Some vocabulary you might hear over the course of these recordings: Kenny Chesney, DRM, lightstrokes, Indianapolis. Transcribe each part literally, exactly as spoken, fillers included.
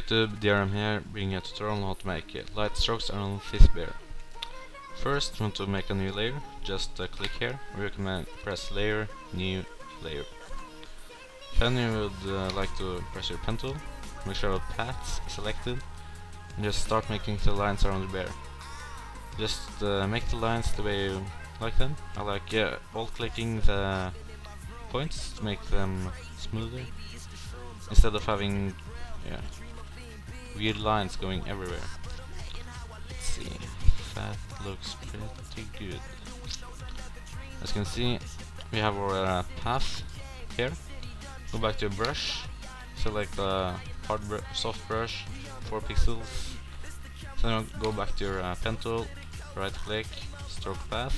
YouTube, D R M here, bringing a tutorial on how to make light strokes around this bear. First, want to make a new layer, just uh, click here, we can press layer, new layer. Then you would uh, like to press your pen tool, make sure the paths selected, and just start making the lines around the bear. Just uh, make the lines the way you like them. I like uh, alt clicking the points to make them smoother, instead of having yeah, weird lines going everywhere. Let's see, that looks pretty good. As you can see, we have our uh, path here. Go back to your brush, select the hard br soft brush, four pixels, then go back to your uh, pen tool, right click, stroke path,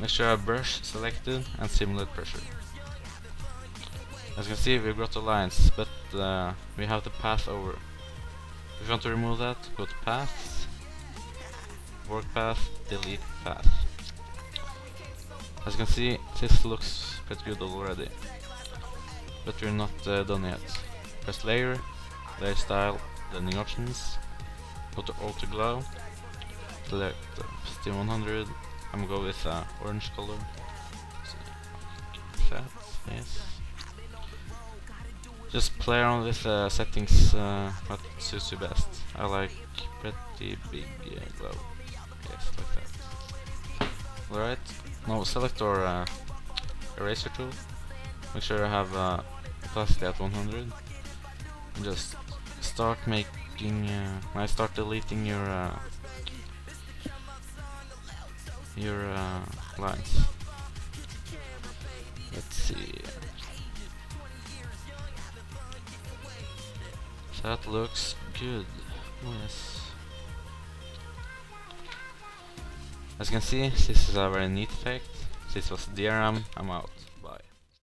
make sure our brush selected and simulate pressure. As you can see, we've got the lines, but uh, we have the path over. If you want to remove that, go to paths, work path, delete path. As you can see, this looks pretty good already, but we're not uh, done yet. Press layer, layer style, blending options, go to auto glow, select opacity one hundred, I'm going with uh, orange color, so, that, yes. Just play around with the uh, settings uh, what suits you best. I like pretty big uh, glow. Yes, like that. Alright, now select our uh, eraser tool. Make sure you have uh, opacity at one hundred. And just start making. Uh, I start deleting your uh, your uh, lines. Let's see. That looks good. Oh, yes. As you can see, this is a very neat effect. This was D R M. I'm out.